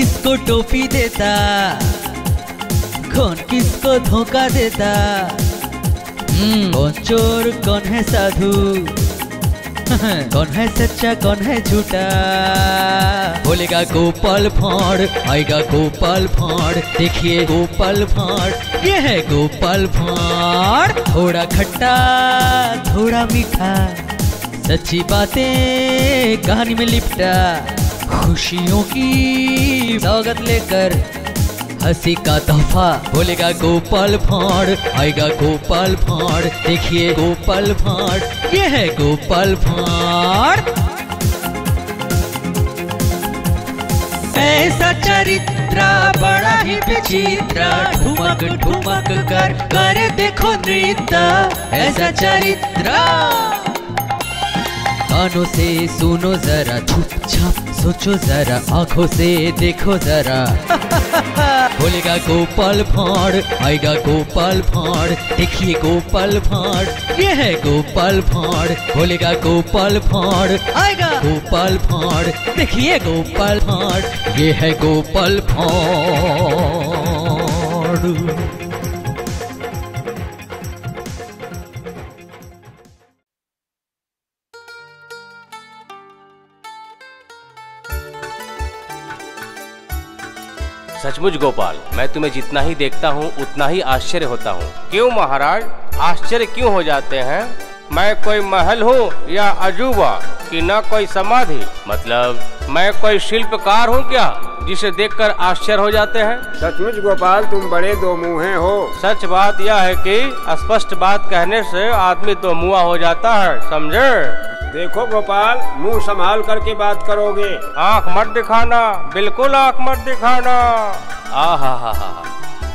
किसको टोपी देता, कौन किसको धोखा देता, कौन चोर कौन है साधु, कौन है सच्चा कौन है झूठा। बोलेगा गोपाल भाड़, आएगा गोपाल भाड़, देखिए गोपाल भाड़, ये है गोपाल भाड़। थोड़ा खट्टा थोड़ा मीठा, सच्ची बातें कहानी में लिपटा, खुशियों की सौगत लेकर हंसी का तोहफा। बोलेगा गोपाल भाड़, आएगा गोपाल भाड़, देखिए गोपाल भाड़, ये है गोपाल भाड़। ऐसा चरित्रा बड़ा ही विचित्रा, ठुमक ठुमक कर करे देखो नृत्य। ऐसा चरित्रा कानों से सुनो जरा, छुप छाप सोचो जरा, आंखों से देखो जरा। बोलेगा गोपाल भाड़, आएगा गोपाल भाड़, देखिए गोपाल भाड़, ये है गोपाल भाड़। बोलेगा गोपाल भाड़, आएगा गोपाल भाड़, देखिए गोपाल भाड़, ये है गोपाल भाड़। सचमुच गोपाल, मैं तुम्हें जितना ही देखता हूँ उतना ही आश्चर्य होता हूँ। क्यों महाराज, आश्चर्य क्यों हो जाते हैं? मैं कोई महल हूँ या अजूबा, कि न कोई समाधि? मतलब मैं कोई शिल्पकार हूँ क्या, जिसे देखकर आश्चर्य हो जाते हैं? सचमुच गोपाल, तुम बड़े दो मुँहे हो। सच बात यह है कि स्पष्ट बात कहने से आदमी दो मुँहा हो जाता है, समझे? देखो गोपाल, मुंह संभाल करके बात करोगे, आँख मत दिखाना, बिल्कुल आँख मत दिखाना। आहा हा हा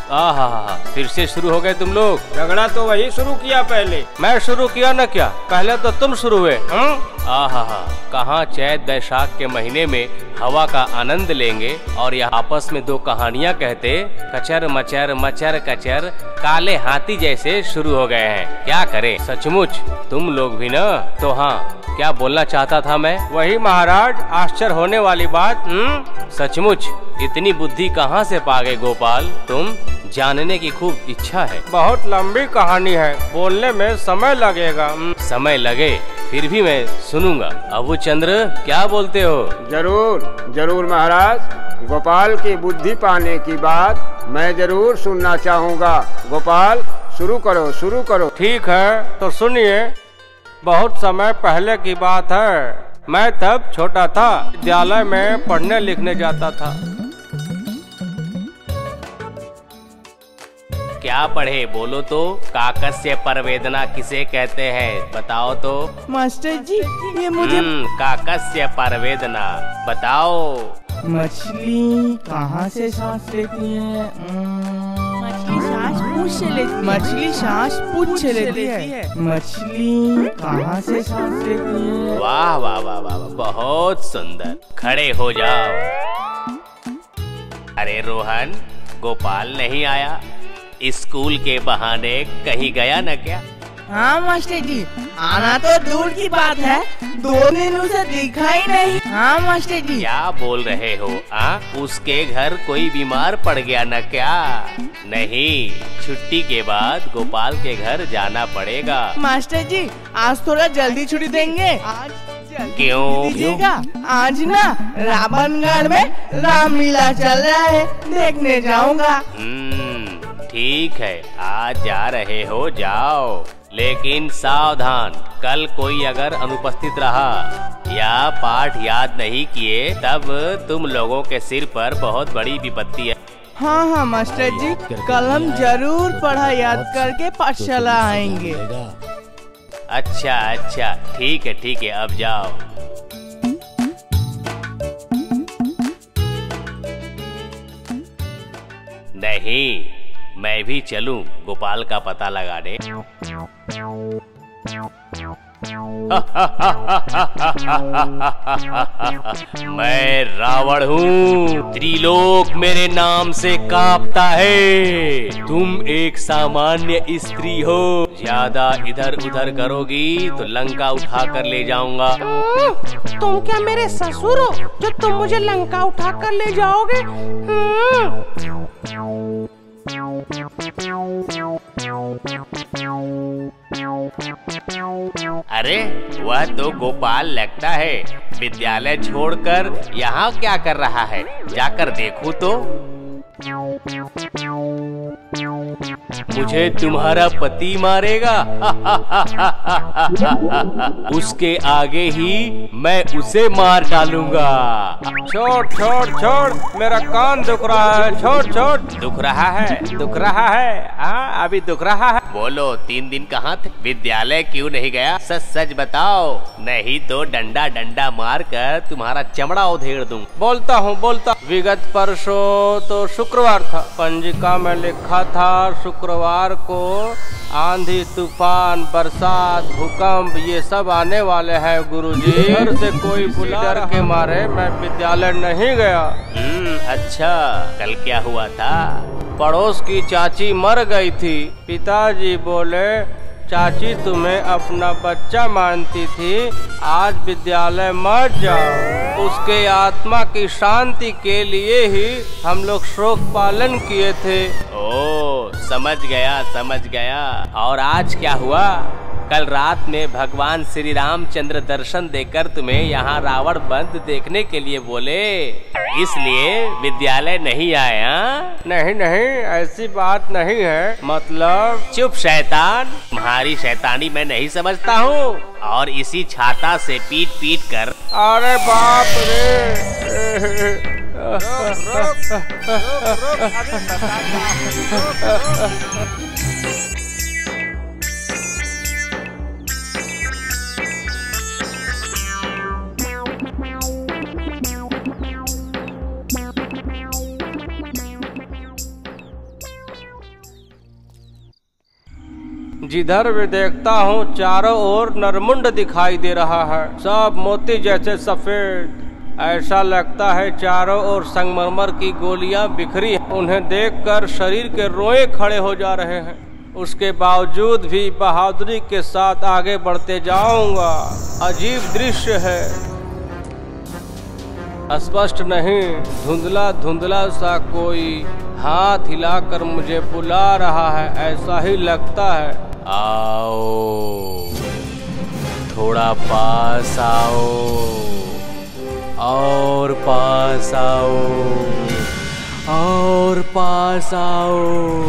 हा हा हा, फिर से शुरू हो गए तुम लोग। झगड़ा तो वही शुरू किया, पहले मैं शुरू किया ना क्या, पहले तो तुम शुरू हुए। आहा हा, कहाँ चैत वैशाख के महीने में हवा का आनंद लेंगे और यह आपस में दो कहानियाँ कहते कचर मचर मचर कचर, काले हाथी जैसे शुरू हो गए हैं। क्या करें सचमुच, तुम लोग भी ना। तो हाँ, क्या बोलना चाहता था मैं? वही महाराज, आश्चर्य होने वाली बात। सचमुच इतनी बुद्धि कहाँ से पा गए गोपाल तुम? जानने की खूब इच्छा है। बहुत लंबी कहानी है, बोलने में समय लगेगा। समय लगे फिर भी मैं सुनूंगा। अबू चंद्र, क्या बोलते हो? जरूर जरूर महाराज, गोपाल की बुद्धि पाने की बात मैं जरूर सुनना चाहूँगा। गोपाल शुरू करो, शुरू करो। ठीक है तो सुनिए, बहुत समय पहले की बात है। मैं तब छोटा था, विद्यालय में पढ़ने लिखने जाता था। क्या पढ़े बोलो तो? काकस्य परवेदना किसे कहते हैं बताओ तो? मास्टर जी, ये मुझे काकस्य परवेदना बताओ। मछली कहाँ से सांस लेती है? मछली सांस पूछ से लेती है। मछली कहाँ से सांस लेती है? वाह वाह वाह वाह, बहुत सुंदर। खड़े हो जाओ। अरे रोहन, गोपाल नहीं आया? स्कूल के बहाने कहीं गया ना क्या? हाँ मास्टर जी, आना तो दूर की बात है, 2 दिनों से दिखा ही नहीं। हाँ मास्टर जी, क्या बोल रहे हो? उसके घर कोई बीमार पड़ गया ना क्या? नहीं, छुट्टी के बाद गोपाल के घर जाना पड़ेगा। मास्टर जी, आज थोड़ा जल्दी छुट्टी देंगे। आज क्यों? आज ना रावणगढ़ में रामलीला चल रहा है, देखने जाऊँगा। ठीक है, आज जा रहे हो जाओ, लेकिन सावधान, कल कोई अगर अनुपस्थित रहा या पाठ याद नहीं किए तब तुम लोगों के सिर पर बहुत बड़ी विपत्ति है। हाँ हाँ मास्टर जी, कल हम जरूर पढ़ा याद करके पाठशाला आएंगे। अच्छा अच्छा, ठीक है ठीक है, अब जाओ। नहीं, मैं भी चलूं गोपाल का पता लगाने? मैं रावण हूँ, त्रिलोक मेरे नाम से कांपता है। तुम एक सामान्य स्त्री हो, ज्यादा इधर उधर करोगी तो लंका उठा कर ले जाऊंगा। तुम क्या मेरे ससुर हो जो तुम मुझे लंका उठा कर ले जाओगे? अरे वह तो गोपाल लगता है, विद्यालय छोड़कर यहाँ क्या कर रहा है? जाकर देखूं तो। मुझे तुम्हारा पति मारेगा। उसके आगे ही मैं उसे मार डालूंगा। छोड़ छोड़ छोड़, मेरा कान दुख रहा है, छोड़ छोड़। दुख रहा है, दुख रहा है, हाँ अभी दुख रहा है। बोलो 3 दिन कहाँ थे, विद्यालय क्यों नहीं गया? सच सच बताओ, नहीं तो डंडा डंडा मार कर तुम्हारा चमड़ा उधेड़ दूं। बोलता हूँ बोलता, विगत परसों तो शुक्रवार था, पंजिका में लिखा था शुक्रवार को आंधी तूफान बरसात भूकंप ये सब आने वाले हैं गुरुजी। घर से कोई बुला डर के मारे मैं विद्यालय नहीं गया। अच्छा, कल क्या हुआ था? पड़ोस की चाची मर गई थी। पिताजी बोले चाची तुम्हें अपना बच्चा मानती थी, आज विद्यालय मत जाओ। उसके आत्मा की शांति के लिए ही हम लोग शोक पालन किए थे। ओ समझ गया समझ गया। और आज क्या हुआ? कल रात में भगवान श्री रामचंद्र दर्शन देकर तुम्हें यहाँ रावण बंध देखने के लिए बोले, इसलिए विद्यालय नहीं आया? नहीं नहीं, ऐसी बात नहीं है। मतलब? चुप शैतान, तुम्हारी शैतानी मैं नहीं समझता हूँ। और इसी छाता से पीट पीट कर। अरे बाप रे। जिधर भी देखता हूँ चारों ओर नरमुंड दिखाई दे रहा है, सब मोती जैसे सफेद। ऐसा लगता है चारों ओर संगमरमर की गोलियाँ बिखरी हैं। उन्हें देखकर शरीर के रोए खड़े हो जा रहे हैं। उसके बावजूद भी बहादुरी के साथ आगे बढ़ते जाऊंगा। अजीब दृश्य है, स्पष्ट नहीं, धुंधला धुंधला सा कोई हाथ हिलाकर मुझे बुला रहा है, ऐसा ही लगता है। आओ, थोड़ा पास आओ और पास आओ और पास आओ।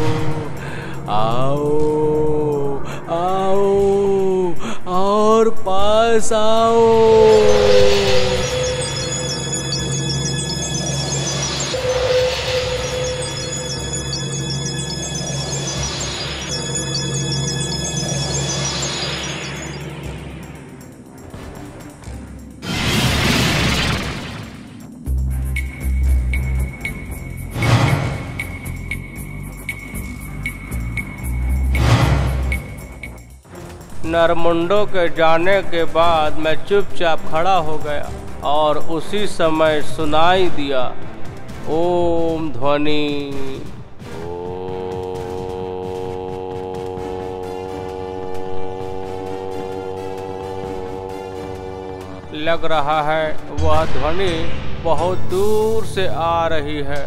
आओ आओ और पास आओ। नरमुंडों के जाने के बाद मैं चुपचाप खड़ा हो गया और उसी समय सुनाई दिया ओम ध्वनि। लग रहा है वह ध्वनि बहुत दूर से आ रही है।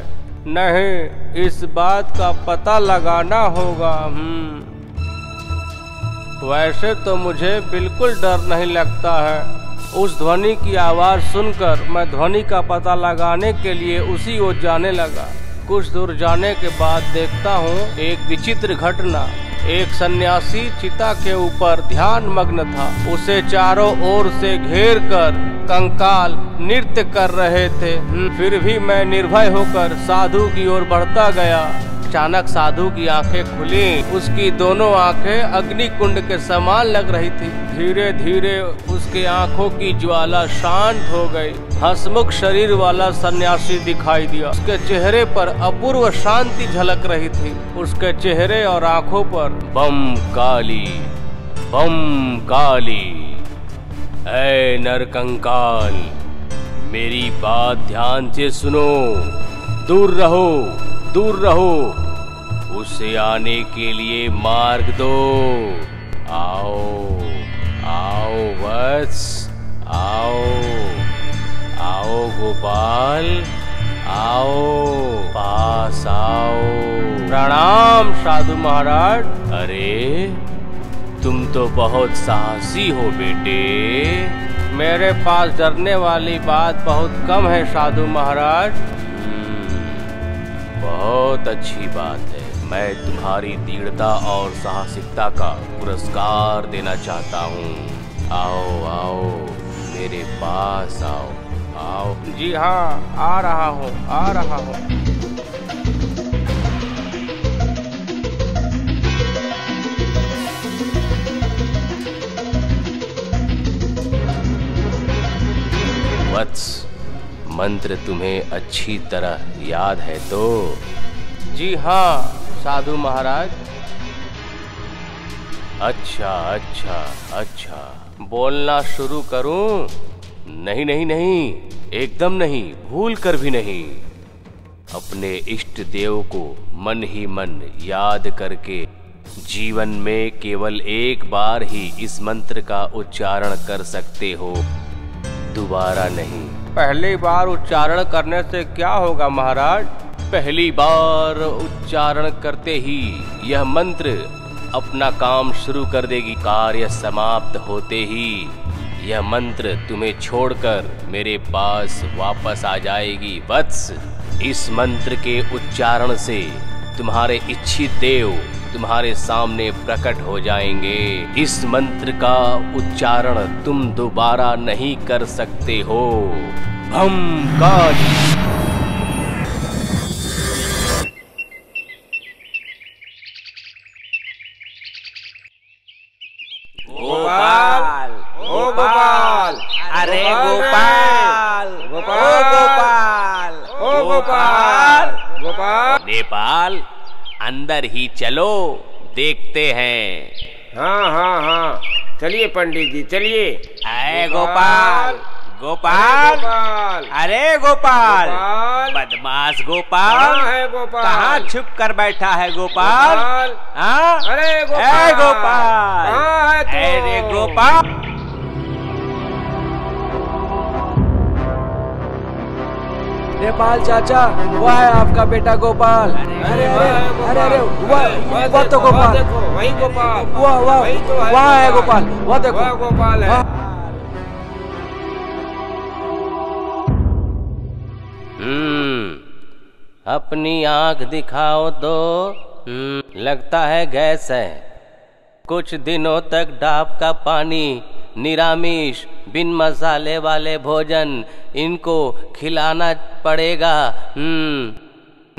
नहीं, इस बात का पता लगाना होगा। वैसे तो मुझे बिल्कुल डर नहीं लगता है। उस ध्वनि की आवाज़ सुनकर मैं ध्वनि का पता लगाने के लिए उसी ओर जाने लगा। कुछ दूर जाने के बाद देखता हूँ एक विचित्र घटना। एक सन्यासी चिता के ऊपर ध्यानमग्न था। उसे चारों ओर से घेर कर कंकाल नृत्य कर रहे थे। फिर भी मैं निर्भय होकर साधु की ओर बढ़ता गया। अचानक साधु की आंखें खुली। उसकी दोनों आंखें अग्निकुंड के समान लग रही थी। धीरे धीरे उसके आंखों की ज्वाला शांत हो गई। हसमुख शरीर वाला सन्यासी दिखाई दिया। उसके चेहरे पर अपूर्व शांति झलक रही थी। उसके चेहरे और आंखों पर बम काली बम काली, ऐ नरकंकाल मेरी बात ध्यान से सुनो। दूर रहो उसे आने के लिए मार्ग दो। आओ आओ वत्स, आओ आओ गोपाल, आओ पास आओ। प्रणाम साधु महाराज। अरे तुम तो बहुत साहसी हो बेटे। मेरे पास डरने वाली बात बहुत कम है साधु महाराज। बहुत अच्छी बात है। मैं तुम्हारी दृढ़ता और साहसिकता का पुरस्कार देना चाहता हूँ। आओ आओ मेरे पास आओ आओ। जी हाँ, आ रहा हूँ आ रहा हूँ। वत्स, मंत्र तुम्हें अच्छी तरह याद है तो? जी हाँ साधु महाराज। अच्छा अच्छा अच्छा, बोलना शुरू करूं? नहीं नहीं नहीं, एकदम नहीं, भूल कर भी नहीं। अपने इष्ट देव को मन ही मन याद करके जीवन में केवल एक बार ही इस मंत्र का उच्चारण कर सकते हो, दोबारा नहीं। पहली बार उच्चारण करने से क्या होगा महाराज? पहली बार उच्चारण करते ही यह मंत्र अपना काम शुरू कर देगी। कार्य समाप्त होते ही यह मंत्र तुम्हें छोड़कर मेरे पास वापस आ जाएगी। वत्स, इस मंत्र के उच्चारण से तुम्हारे इच्छित देव तुम्हारे सामने प्रकट हो जाएंगे। इस मंत्र का उच्चारण तुम दोबारा नहीं कर सकते हो। भम काली। गोपाल, ओ गोपाल, अरे गोपाल, गोपाल गोपाल, ओ गोपाल गोपाल। नेपाल अंदर ही चलो, देखते हैं। हाँ हाँ हाँ, चलिए पंडित जी चलिए। अरे गोपाल गोपाल, अरे गोपाल, बदमाश गोपाल, कहाँ छुप कर बैठा है गोपाल? हाँ, अरे गोपाल, अरे गोपाल। नेपाल चाचा, वह है आपका बेटा गोपाल। अरे अरे अरे, वह तो गोपाल, वही गोपाल, वह है गोपाल, वह देखो गोपाल है। अपनी आंख दिखाओ तो लगता है गैस है। कुछ दिनों तक डाब का पानी, निरामिष बिन मसाले वाले भोजन इनको खिलाना पड़ेगा।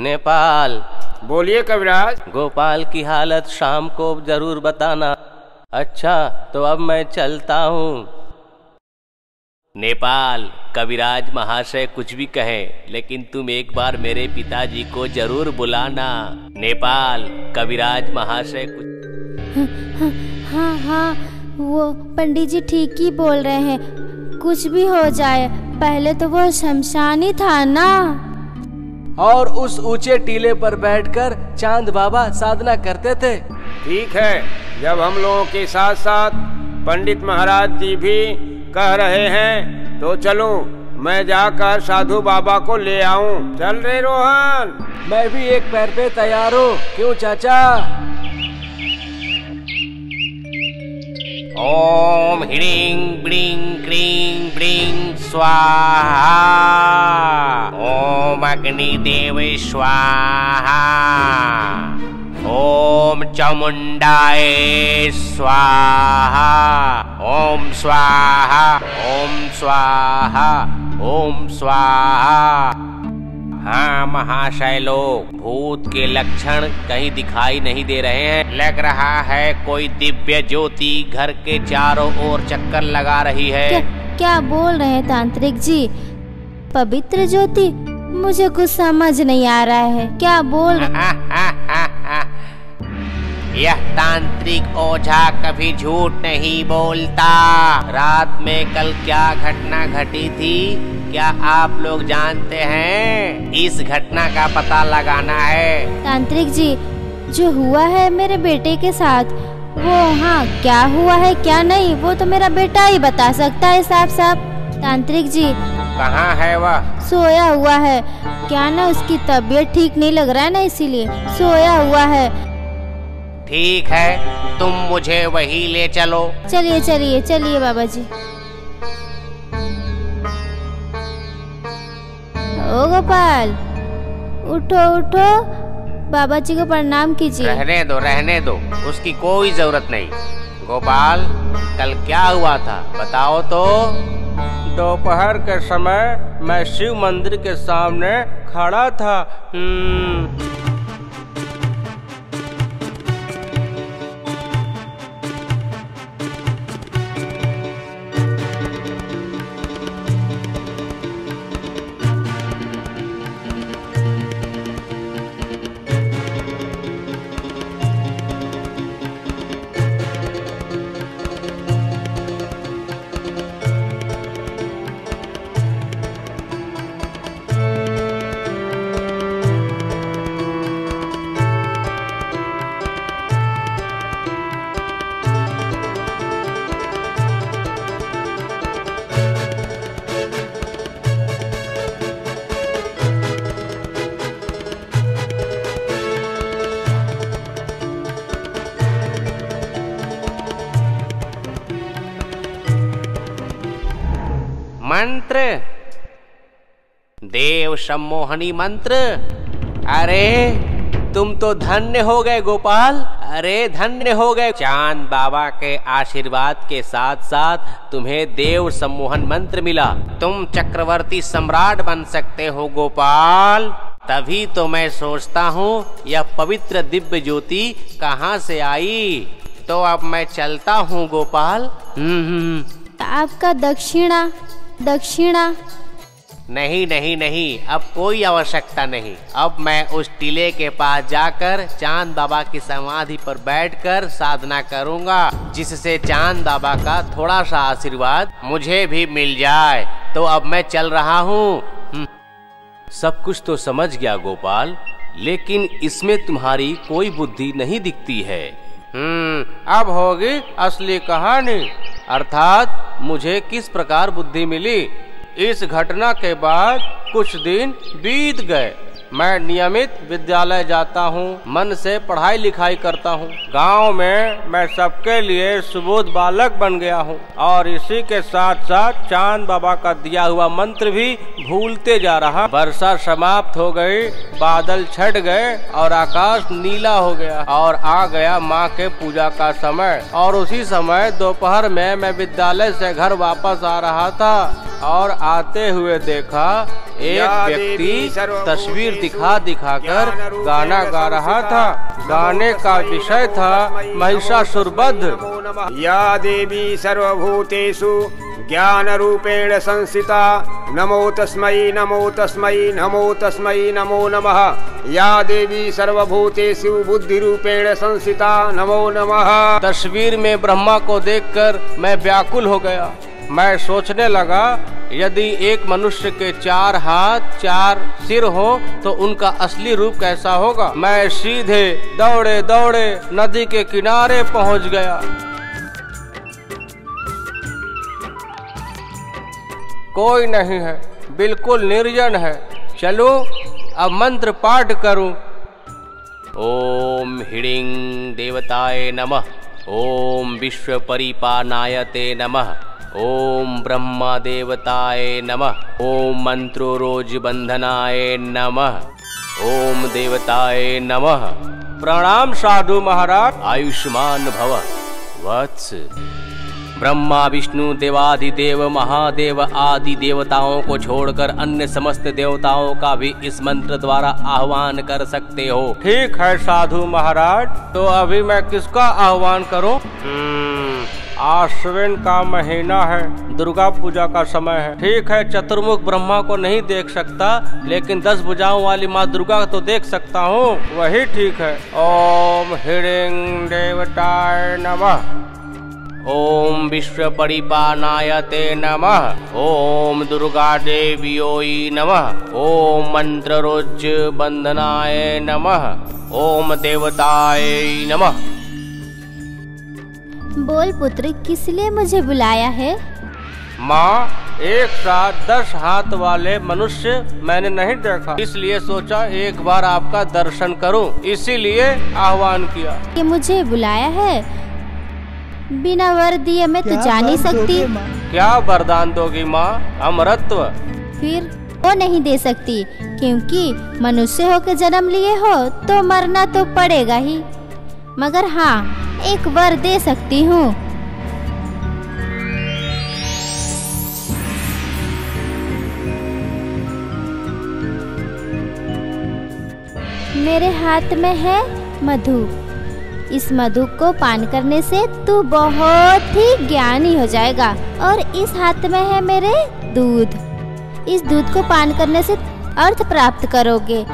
नेपाल। बोलिए कविराज। गोपाल की हालत शाम को जरूर बताना। अच्छा, तो अब मैं चलता हूँ। नेपाल, कविराज महाशय कुछ भी कहें, लेकिन तुम एक बार मेरे पिताजी को जरूर बुलाना। नेपाल, कविराज महाशय कुछ। हाँ हाँ, वो पंडित जी ठीक ही बोल रहे हैं। कुछ भी हो जाए, पहले तो वो शमशान ही था ना। और उस ऊंचे टीले पर बैठकर चांद बाबा साधना करते थे। ठीक है, जब हम लोगों के साथ साथ पंडित महाराज जी भी कह रहे हैं तो चलो मैं जाकर साधु बाबा को ले आऊं। चल रे रोहन। मैं भी एक पैर पे तैयार हूँ। क्यों चाचा? ओम ह्रीं ब्रीं क्रीं ब्रीं स्वाहा। ओम अग्निदेव स्वाहा। ओम चामुंडाय स्वाहा। ओम स्वाहा, ओम स्वाहा, ओम स्वाहा। हाँ महाशय लोग, भूत के लक्षण कहीं दिखाई नहीं दे रहे हैं। लग रहा है कोई दिव्य ज्योति घर के चारों ओर चक्कर लगा रही है। क्या बोल रहे हैं तांत्रिक जी? पवित्र ज्योति? मुझे कुछ समझ नहीं आ रहा है, क्या बोल रहे? यह तांत्रिक ओझा कभी झूठ नहीं बोलता। रात में कल क्या घटना घटी थी, क्या आप लोग जानते हैं? इस घटना का पता लगाना है। तांत्रिक जी, जो हुआ है मेरे बेटे के साथ, वो हाँ क्या हुआ है क्या नहीं वो तो मेरा बेटा ही बता सकता है साहब। तांत्रिक जी, कहाँ है वह? सोया हुआ है। क्या ना उसकी तबीयत ठीक नहीं लग रहा है ना, इसीलिए सोया हुआ है। ठीक है, तुम मुझे वही ले चलो। चलिए चलिए चलिए बाबा जी। ओ गोपाल, उठो उठो, बाबा जी को प्रणाम कीजिए। रहने दो रहने दो, उसकी कोई जरूरत नहीं। गोपाल, कल क्या हुआ था बताओ तो। दोपहर के समय मैं शिव मंदिर के सामने खड़ा था। मंत्र, देव सम्मोहनी मंत्र। अरे तुम तो धन्य हो गए गोपाल, अरे धन्य हो गए। चांद बाबा के आशीर्वाद के साथ साथ तुम्हें देव सम्मोहन मंत्र मिला। तुम चक्रवर्ती सम्राट बन सकते हो गोपाल। तभी तो मैं सोचता हूँ यह पवित्र दिव्य ज्योति कहाँ से आई। तो अब मैं चलता हूँ गोपाल। आपका दक्षिणा दक्षिणा? नहीं नहीं नहीं, अब कोई आवश्यकता नहीं। अब मैं उस टीले के पास जाकर चांद बाबा की समाधि पर बैठकर साधना करूंगा, जिससे चांद बाबा का थोड़ा सा आशीर्वाद मुझे भी मिल जाए। तो अब मैं चल रहा हूँ। सब कुछ तो समझ गया गोपाल, लेकिन इसमें तुम्हारी कोई बुद्धि नहीं दिखती है। अब होगी असली कहानी, अर्थात मुझे किस प्रकार बुद्धि मिली। इस घटना के बाद कुछ दिन बीत गए। मैं नियमित विद्यालय जाता हूँ, मन से पढ़ाई लिखाई करता हूँ। गांव में मैं सबके लिए सुबोध बालक बन गया हूँ, और इसी के साथ साथ चांद बाबा का दिया हुआ मंत्र भी भूलते जा रहा। वर्षा समाप्त हो गई, बादल छट गए और आकाश नीला हो गया, और आ गया माँ के पूजा का समय। और उसी समय दोपहर में मैं विद्यालय से घर वापस आ रहा था, और आते हुए देखा एक व्यक्ति तस्वीर दिखा कर गाना गा रहा था। गाने का विषय था महिषासुर वध। या देवी सर्वभूतेषु ज्ञान रूपेण संस्थिता, नमो तस्मै नमो तस्मै नमो तस्मै नमो नमः। या देवी सर्वभूतेषु बुद्धि रूपेण संस्थिता, नमो नमः। तस्वीर में ब्रह्मा को देखकर मैं व्याकुल हो गया। मैं सोचने लगा, यदि एक मनुष्य के 4 हाथ 4 सिर हो तो उनका असली रूप कैसा होगा। मैं सीधे दौड़े दौड़े नदी के किनारे पहुंच गया। कोई नहीं है, बिल्कुल निर्जन है। चलो अब मंत्र पाठ करूं। ओम ह्रीं देवताय नमः, ओम विश्व परिपालनायते नमः, ओम ब्रह्मा देवताय नमः, ओम मंत्रो रोज बंधनाय नमः, ओम देवताय नमः। प्रणाम साधु महाराज। आयुष्मान भव वत्स। ब्रह्मा विष्णु देवाधिदेव महादेव आदि देवताओं को छोड़कर अन्य समस्त देवताओं का भी इस मंत्र द्वारा आह्वान कर सकते हो। ठीक है साधु महाराज, तो अभी मैं किसका आह्वान करूं? आश्विन का महीना है, दुर्गा पूजा का समय है। ठीक है, चतुर्मुख ब्रह्मा को नहीं देख सकता, लेकिन 10 भुजाओं वाली माँ दुर्गा तो देख सकता हूँ, वही ठीक है। ओम ह्रीं देवताय नमः, ओम विश्व परिपानायते नमः, ओम दुर्गा देव्योई नमः, ओम मंत्ररोज बंधनाय नमः, ओम देवताय नमः। बोल पुत्र, किस लिए मुझे बुलाया है? माँ, एक साथ 10 हाथ वाले मनुष्य मैंने नहीं देखा, इसलिए सोचा एक बार आपका दर्शन करूं, इसीलिए आह्वान किया। कि मुझे बुलाया है? बिना वर दिए मैं तो जा नहीं सकती। क्या वरदान दोगी माँ? अमरत्व। फिर वो नहीं दे सकती, क्योंकि मनुष्य होकर जन्म लिए हो तो मरना तो पड़ेगा ही। मगर हाँ, एक वर दे सकती हूँ। मेरे हाथ में है मधु, इस मधु को पान करने से तू बहुत ही ज्ञानी हो जाएगा। और इस हाथ में है मेरे दूध, इस दूध को पान करने से अर्थ प्राप्त करोगे।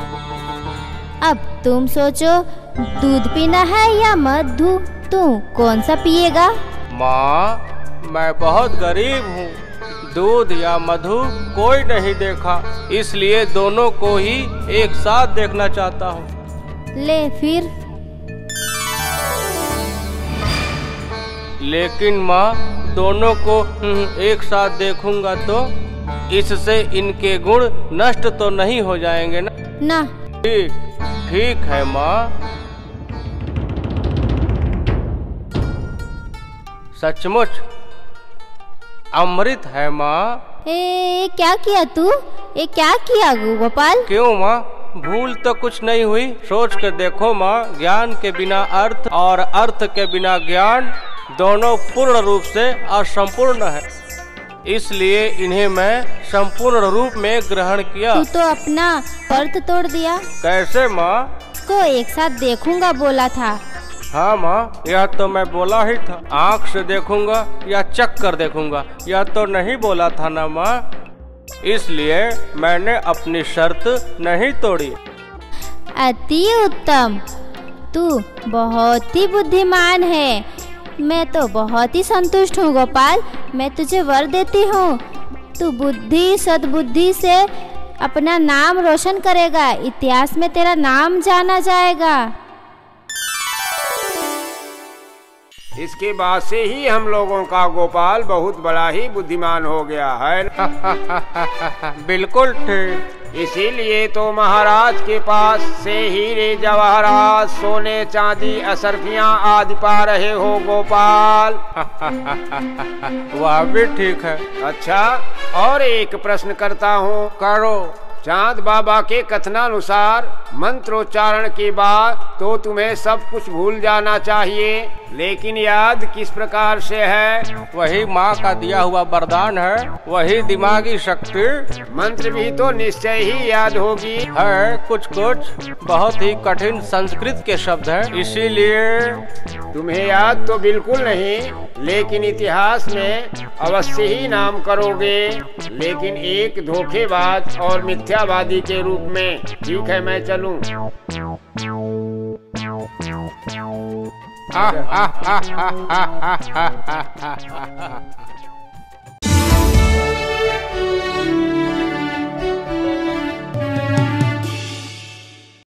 अब तुम सोचो, दूध पीना है या मधु? तू कौन सा पिएगा? माँ, मैं बहुत गरीब हूँ, दूध या मधु कोई नहीं देखा, इसलिए दोनों को ही एक साथ देखना चाहता हूँ। ले फिर। लेकिन माँ, दोनों को एक साथ देखूँगा तो इससे इनके गुण नष्ट तो नहीं हो जाएंगे ना? ना। ठीक है माँ। सचमुच अमृत है माँ। ए, क्या किया तू? ये क्या किया गोपाल? क्यों माँ, भूल तो कुछ नहीं हुई? सोच के देखो माँ, ज्ञान के बिना अर्थ और अर्थ के बिना ज्ञान दोनों पूर्ण रूप से असंपूर्ण है, इसलिए इन्हें मैं संपूर्ण रूप में ग्रहण किया। तू तो अपना अर्थ तोड़ दिया। कैसे माँ? को एक साथ देखूंगा बोला था। हाँ माँ, यह तो मैं बोला ही था। आँख से देखूंगा या चक कर देखूंगा, यह तो नहीं बोला था ना माँ, इसलिए मैंने अपनी शर्त नहीं तोड़ी। अति उत्तम, तू बहुत ही बुद्धिमान है। मैं तो बहुत ही संतुष्ट हूँ गोपाल। मैं तुझे वर देती हूँ, तू बुद्धि सद्बुद्धि से अपना नाम रोशन करेगा, इतिहास में तेरा नाम जाना जाएगा। इसके बाद से ही हम लोगों का गोपाल बहुत बड़ा ही बुद्धिमान हो गया है। बिल्कुल ठीक, इसीलिए तो महाराज के पास से हीरे जवाहरात सोने चांदी अशर्फियाँ आदि पा रहे हो गोपाल। वह भी ठीक है। अच्छा, और एक प्रश्न करता हूँ। करो। चांद बाबा के कथनानुसार मंत्रोच्चारण के बाद तो तुम्हें सब कुछ भूल जाना चाहिए, लेकिन याद किस प्रकार से है? वही माँ का दिया हुआ वरदान है, वही दिमागी शक्ति। मंत्र भी तो निश्चय ही याद होगी। है कुछ कुछ, बहुत ही कठिन संस्कृत के शब्द हैं, इसीलिए। तुम्हें याद तो बिल्कुल नहीं, लेकिन इतिहास में अवश्य ही नाम करोगे, लेकिन एक धोखेबाज और मिथ्यावादी के रूप में। ठीक है, मैं चलूं।